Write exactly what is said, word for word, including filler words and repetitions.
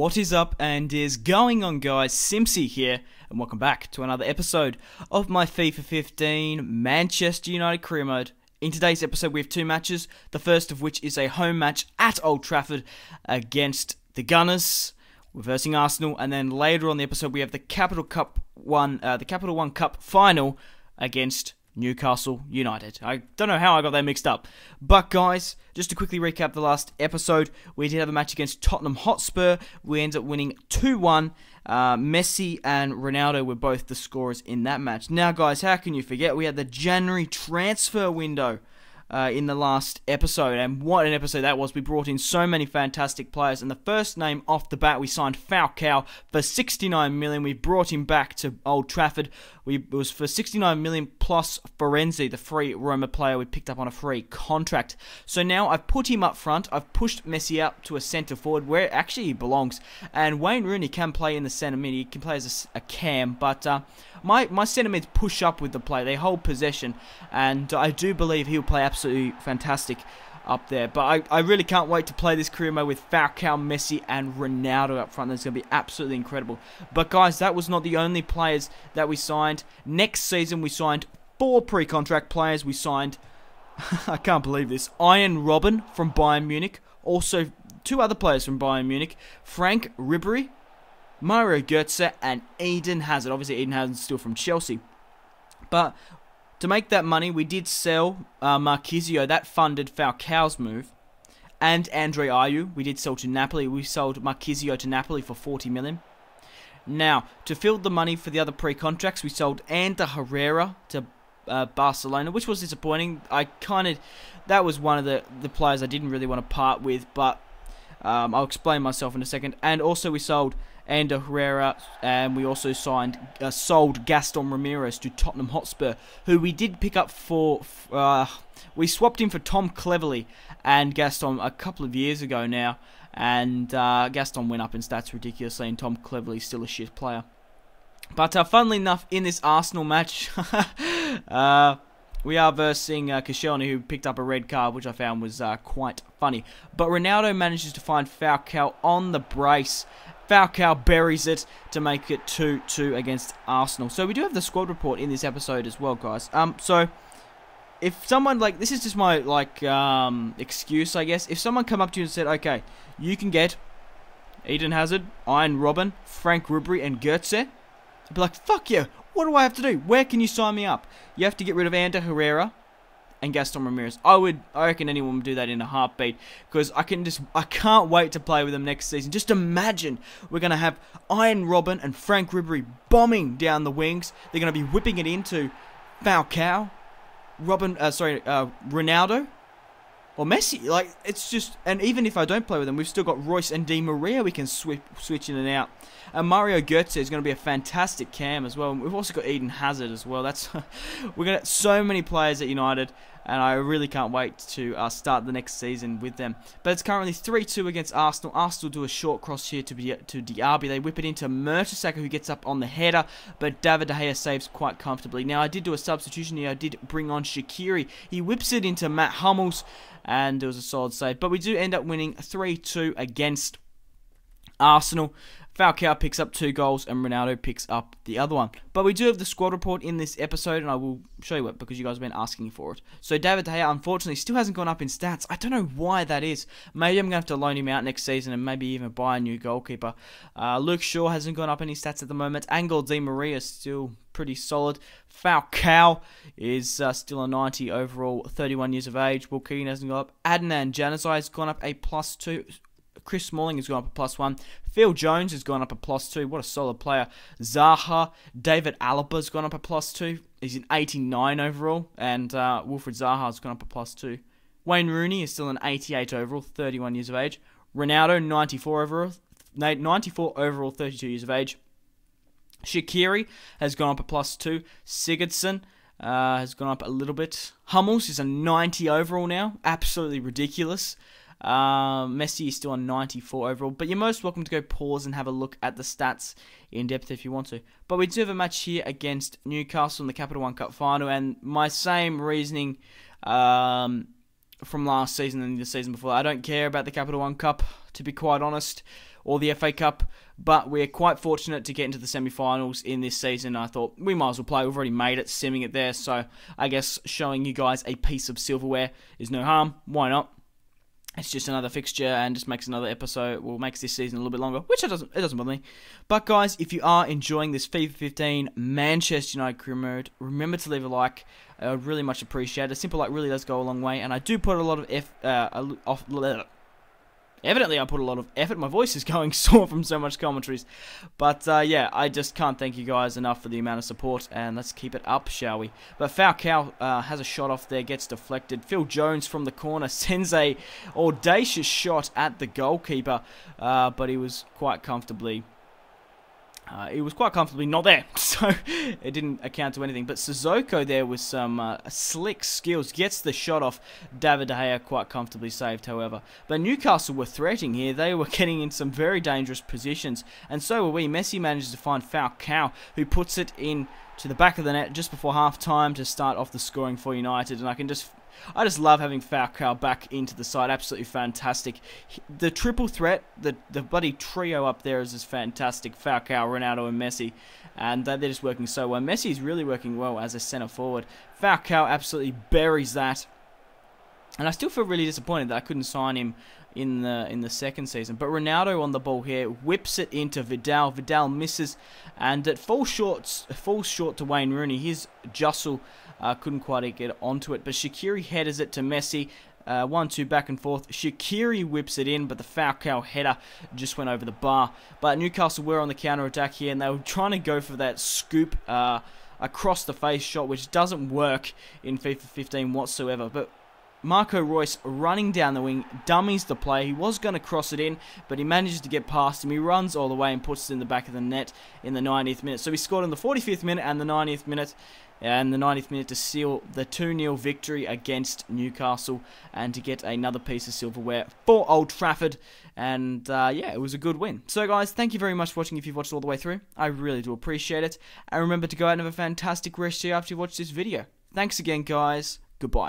What is up and is going on, guys? Simpzy here, and welcome back to another episode of my FIFA fifteen Manchester United career mode. In today's episode we have two matches, the first of which is a home match at Old Trafford against the Gunners, reversing Arsenal, and then later on the episode we have the Capital Cup one, uh, the Capital One Cup final against Newcastle United. I don't know how I got that mixed up. But guys, just to quickly recap the last episode, we did have a match against Tottenham Hotspur. We ended up winning two one. Uh, Messi and Ronaldo were both the scorers in that match. Now guys, how can you forget? We had the January transfer window uh, in the last episode. And what an episode that was. We brought in so many fantastic players. And the first name off the bat, we signed Falcao for sixty-nine million dollars. We brought him back to Old Trafford. We, it was for sixty-nine million dollars plus Florenzi, the free Roma player we picked up on a free contract. So now I've put him up front. I've pushed Messi up to a centre forward where actually he belongs. And Wayne Rooney can play in the centre mid. He can play as a, a cam. But uh, my, my centre mids push up with the play. They hold possession. And I do believe he'll play absolutely fantastic up there. But I, I really can't wait to play this career mode with Falcao, Messi and Ronaldo up front. That's going to be absolutely incredible. But guys, that was not the only players that we signed. Next season we signed four pre-contract players. We signed, I can't believe this, Arjen Robben from Bayern Munich. Also two other players from Bayern Munich, Frank Ribery, Mario Goetze and Eden Hazard. Obviously Eden Hazard's still from Chelsea. But to make that money, we did sell uh, Marchisio. That funded Falcao's move. And Andre Ayew, we did sell to Napoli. We sold Marchisio to Napoli for forty million dollars. Now, to fill the money for the other pre-contracts, we sold Ander Herrera to uh, Barcelona, which was disappointing. I kind of... That was one of the, the players I didn't really want to part with, but um, I'll explain myself in a second. And also we sold Ander Herrera, and we also signed, uh, sold Gaston Ramirez to Tottenham Hotspur, who we did pick up for, uh, we swapped him for Tom Cleverley and Gaston a couple of years ago now, and uh, Gaston went up in stats ridiculously, and Tom Cleverley's still a shit player. But uh, funnily enough, in this Arsenal match, uh, we are versing uh, Koscielny, who picked up a red card, which I found was uh, quite funny. But Ronaldo manages to find Falcao on the brace. Falcao buries it to make it two two against Arsenal. So we do have the squad report in this episode as well, guys. Um, so if someone, like, this is just my, like, um, excuse, I guess. If someone come up to you and said, okay, you can get Eden Hazard, Arjen Robben, Frank Ribery, and Goetze, I'd be like, fuck you, what do I have to do? Where can you sign me up? You have to get rid of Ander Herrera and Gaston Ramirez. I would, I reckon anyone would do that in a heartbeat, because I can just, I can't wait to play with them next season. Just imagine we're going to have Arjen Robben and Frank Ribery bombing down the wings. They're going to be whipping it into Falcao, Robben, uh, sorry, uh, Ronaldo, or Messi. Like, it's just, and even if I don't play with them, we've still got Royce and Di Maria we can switch, switch in and out. And Mario Goetze is going to be a fantastic cam as well. And we've also got Eden Hazard as well. That's we're going to have so many players at United, and I really can't wait to uh, start the next season with them. But it's currently three two against Arsenal. Arsenal do a short cross here to to Diaby. They whip it into Mertesacker, who gets up on the header, but David De Gea saves quite comfortably. Now, I did do a substitution here. I did bring on Shaqiri. He whips it into Matt Hummels, and it was a solid save. But we do end up winning three two against Arsenal. Falcao picks up two goals and Ronaldo picks up the other one. But we do have the squad report in this episode, and I will show you it because you guys have been asking for it. So David De Gea, unfortunately, still hasn't gone up in stats. I don't know why that is. Maybe I'm going to have to loan him out next season and maybe even buy a new goalkeeper. Uh, Luke Shaw hasn't gone up any stats at the moment. Angel Di Maria is still pretty solid. Falcao is uh, still a ninety overall, thirty-one years of age. Will Keane hasn't gone up. Adnan Januzaj has gone up a plus two. Chris Smalling has gone up a plus one. Phil Jones has gone up a plus two. What a solid player. Zaha, David Alaba has gone up a plus two. He's an eighty-nine overall. And uh, Wilfred Zaha has gone up a plus two. Wayne Rooney is still an eighty-eight overall, thirty-one years of age. Ronaldo, ninety-four overall, ninety-four overall, thirty-two years of age. Shaqiri has gone up a plus two. Sigurdsson uh, has gone up a little bit. Hummels is a ninety overall now. Absolutely ridiculous. Uh, Messi is still on ninety-four overall, but you're most welcome to go pause and have a look at the stats in depth if you want to. But we do have a match here against Newcastle in the Capital One Cup final, and my same reasoning um, from last season and the season before, I don't care about the Capital One Cup, to be quite honest. or the F A Cup, but we're quite fortunate to get into the semi-finals in this season. I thought we might as well play. We've already made it, simming it there, so I guess showing you guys a piece of silverware is no harm. Why not? It's just another fixture and just makes another episode, well, makes this season a little bit longer, which it doesn't, it doesn't bother me. But guys, if you are enjoying this FIFA fifteen Manchester United career mode, remember to leave a like. I would really much appreciate it. A simple like really does go a long way, and I do put a lot of F, uh, off, bleh. Evidently, I put a lot of effort. My voice is going sore from so much commentaries. But, uh, yeah, I just can't thank you guys enough for the amount of support. And let's keep it up, shall we? But Falcao uh, has a shot off there, gets deflected. Phil Jones from the corner sends a audacious shot at the goalkeeper. Uh, but he was quite comfortably... Uh, it was quite comfortably not there, so it didn't account to anything. But Sissoko there with some uh, slick skills. Gets the shot off. David De Gea quite comfortably saved, however. But Newcastle were threatening here. They were getting in some very dangerous positions. And so were we. Messi manages to find Falcao, who puts it in to the back of the net just before half-time to start off the scoring for United. And I can just... I just love having Falcao back into the side. Absolutely fantastic. The triple threat, the, the bloody trio up there is just fantastic. Falcao, Ronaldo and Messi. And they're just working so well. Messi is really working well as a centre forward. Falcao absolutely buries that. And I still feel really disappointed that I couldn't sign him in the in the second season. But Ronaldo on the ball here, whips it into Vidal. Vidal misses, and it falls short, falls short to Wayne Rooney. His jostle uh, couldn't quite get onto it, but Shaqiri headers it to Messi. Uh, one, two, back and forth. Shaqiri whips it in, but the Falcao header just went over the bar. But Newcastle were on the counter-attack here, and they were trying to go for that scoop uh, across the face shot, whiwhich doesn't work in FIFA fifteen whatsoever. But Marco Reus running down the wing, dummies the play. He was going to cross it in, but he manages to get past him. He runs all the way and puts it in the back of the net in the ninetieth minute. So he scored in the forty-fifth minute and the ninetieth minute and the ninetieth minute to seal the two nil victory against Newcastle and to get another piece of silverware for Old Trafford. And uh, yeah, it was a good win. So guys, thank you very much for watching. If you've watched all the way through, I really do appreciate it. And remember to go out and have a fantastic rest of your day after you've watched this video. Thanks again, guys. Goodbye.